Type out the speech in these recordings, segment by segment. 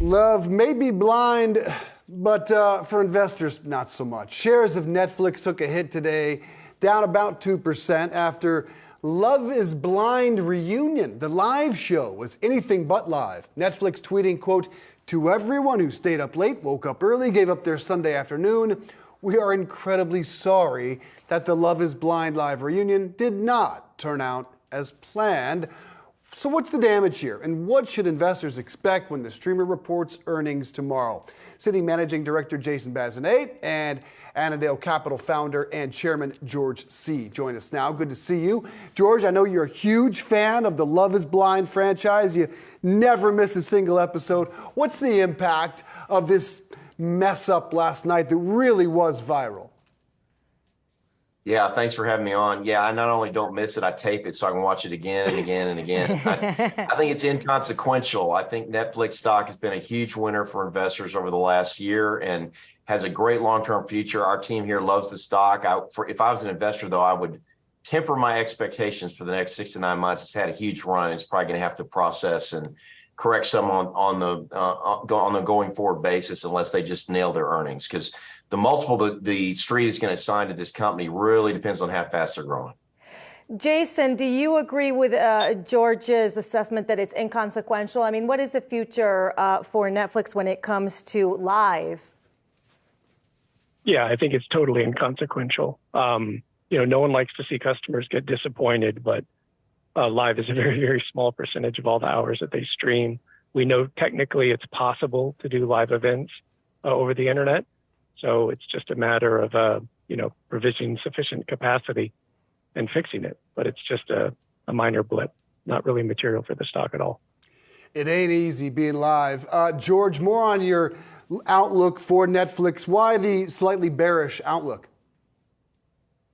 Love may be blind, but for investors, not so much. Shares of Netflix took a hit today, down about 2% after Love is Blind reunion. The live show was anything but live. Netflix tweeting, quote, "To everyone who stayed up late, woke up early, gave up their Sunday afternoon, we are incredibly sorry that the Love is Blind live reunion did not turn out as planned." So what's the damage here, and what should investors expect when the streamer reports earnings tomorrow? Citi Managing Director Jason Bazinet and Annandale Capital founder and chairman George C. join us now. Good to see you. George, I know you're a huge fan of the Love is Blind franchise. You never miss a single episode. What's the impact of this mess up last night that really was viral? Yeah, thanks for having me on. Yeah, I not only don't miss it, I tape it so I can watch it again and again and again. I think it's inconsequential. I think Netflix stock has been a huge winner for investors over the last year and has a great long-term future. Our team here loves the stock. If I was an investor, though, I would temper my expectations for the next 6 to 9 months. It's had a huge run. It's probably going to have to process and correct some on the going forward basis unless they just nail their earnings, because the multiple the street is going to assign to this company really depends on how fast they're growing. Jason, do you agree with George's assessment that it's inconsequential? I mean, what is the future for Netflix when it comes to live? Yeah, I think it's totally inconsequential. You know, no one likes to see customers get disappointed, but live is a very, very small percentage of all the hours that they stream. We know technically it's possible to do live events over the internet. So it's just a matter of, you know, provisioning sufficient capacity and fixing it. But it's just a minor blip, not really material for the stock at all. It ain't easy being live. George, more on your outlook for Netflix. Why the slightly bearish outlook?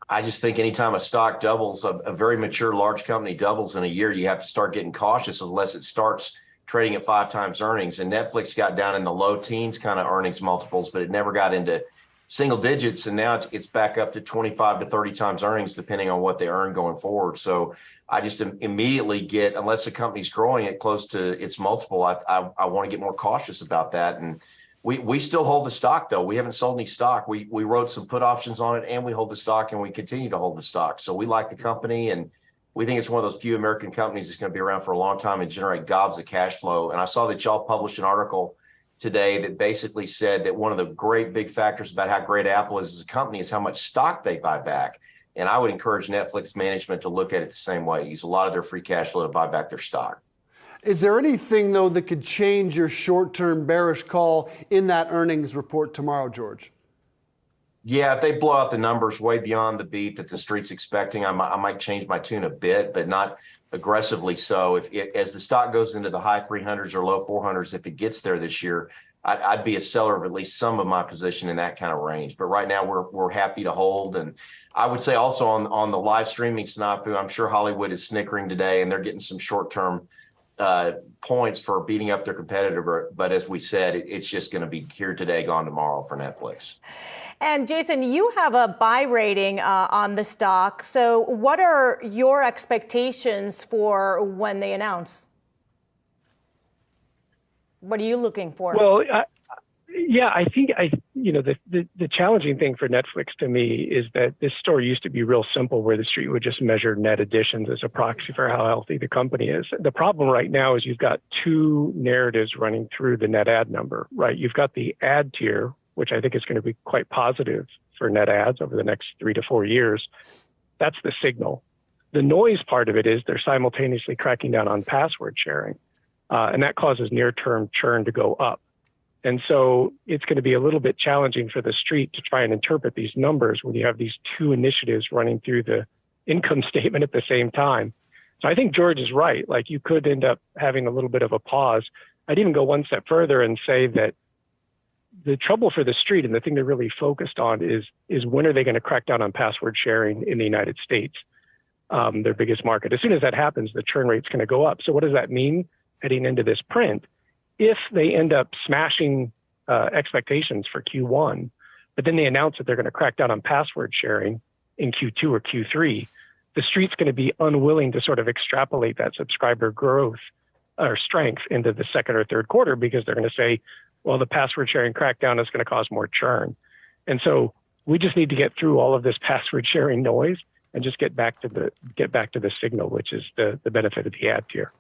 I just think anytime a stock doubles, a very mature large company doubles in a year, you have to start getting cautious unless it starts trading at 5 times earnings. And Netflix got down in the low teens kind of earnings multiples, but it never got into single digits. And now it's back up to 25 to 30 times earnings, depending on what they earn going forward. So I just immediately get, unless the company's growing at close to its multiple, I want to get more cautious about that. And we still hold the stock, though. We haven't sold any stock. We wrote some put options on it, and we hold the stock, and we continue to hold the stock. So we like the company, and we think it's one of those few American companies that's going to be around for a long time and generate gobs of cash flow. And I saw that y'all published an article today that basically said that one of the great big factors about how great Apple is as a company is how much stock they buy back. And I would encourage Netflix management to look at it the same way. Use a lot of their free cash flow to buy back their stock. Is there anything, though, that could change your short-term bearish call in that earnings report tomorrow, George? Yeah, if they blow out the numbers way beyond the beat that the street's expecting, I might change my tune a bit, but not aggressively so. As the stock goes into the high 300s or low 400s, if it gets there this year, I'd be a seller of at least some of my position in that kind of range. But right now, we're happy to hold. And I would say also on the live streaming snafu, I'm sure Hollywood is snickering today, and they're getting some short-term points for beating up their competitor. But as we said, it's just going to be here today, gone tomorrow for Netflix. And Jason, you have a buy rating on the stock. So what are your expectations for when they announce? What are you looking for? Well, yeah, I think you know, the challenging thing for Netflix to me is that this story used to be real simple, where the street would just measure net additions as a proxy for how healthy the company is. The problem right now is you've got two narratives running through the net ad number, right? You've got the ad tier, which I think is going to be quite positive for net ads over the next 3 to 4 years. That's the signal. The noise part of it is they're simultaneously cracking down on password sharing, and that causes near-term churn to go up. And so it's going to be a little bit challenging for the street to try and interpret these numbers when you have these two initiatives running through the income statement at the same time. So I think George is right. Like, you could end up having a little bit of a pause. I'd even go one step further and say that the trouble for the street and the thing they're really focused on is when are they going to crack down on password sharing in the United States, their biggest market. As soon as that happens, the churn rate's going to go up. So what does that mean heading into this print? If they end up smashing expectations for Q1, but then they announce that they're going to crack down on password sharing in Q2 or Q3, the street's going to be unwilling to sort of extrapolate that subscriber growth or strength into the second or third quarter, because they're going to say, well, the password sharing crackdown is going to cause more churn. And so we just need to get through all of this password sharing noise and just get back to the signal, which is the benefit of the ad tier.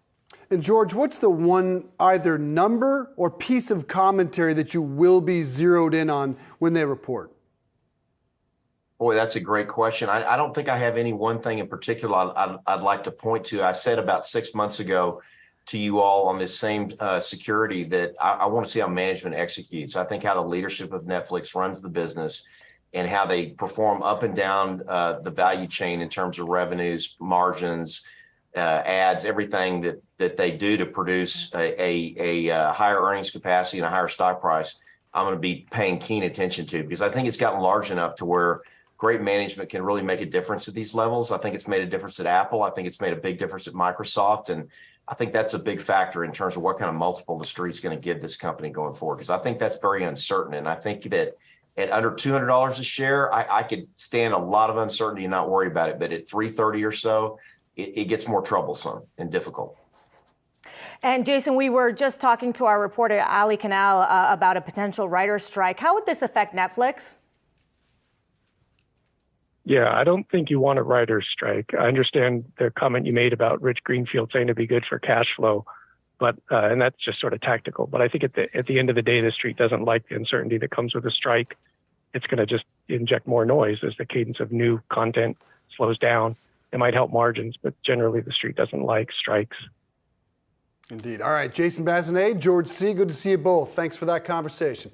And George, what's the one either number or piece of commentary that you will be zeroed in on when they report? Boy, that's a great question. I don't think I have any one thing in particular I'd like to point to. I said about 6 months ago to you all on this same security that I want to see how management executes. I think how the leadership of Netflix runs the business and how they perform up and down the value chain in terms of revenues, margins, ads, everything that they do to produce a higher earnings capacity and a higher stock price, I'm going to be paying keen attention to, because I think it's gotten large enough to where great management can really make a difference at these levels. I think it's made a difference at Apple. I think it's made a big difference at Microsoft. And I think that's a big factor in terms of what kind of multiple the street's going to give this company going forward, because I think that's very uncertain. And I think that at under $200 a share, I could stand a lot of uncertainty and not worry about it. But at $330 or so, it gets more troublesome and difficult. And Jason, we were just talking to our reporter, Ali Canal, about a potential writer's strike. How would this affect Netflix? Yeah, I don't think you want a writer's strike. I understand the comment you made about Rich Greenfield saying it'd be good for cash flow, but and that's just sort of tactical. But I think at the end of the day, the street doesn't like the uncertainty that comes with a strike. It's going to just inject more noise as the cadence of new content slows down. It might help margins, but generally the street doesn't like strikes. Indeed. All right, Jason Bazinet, George C., good to see you both. Thanks for that conversation.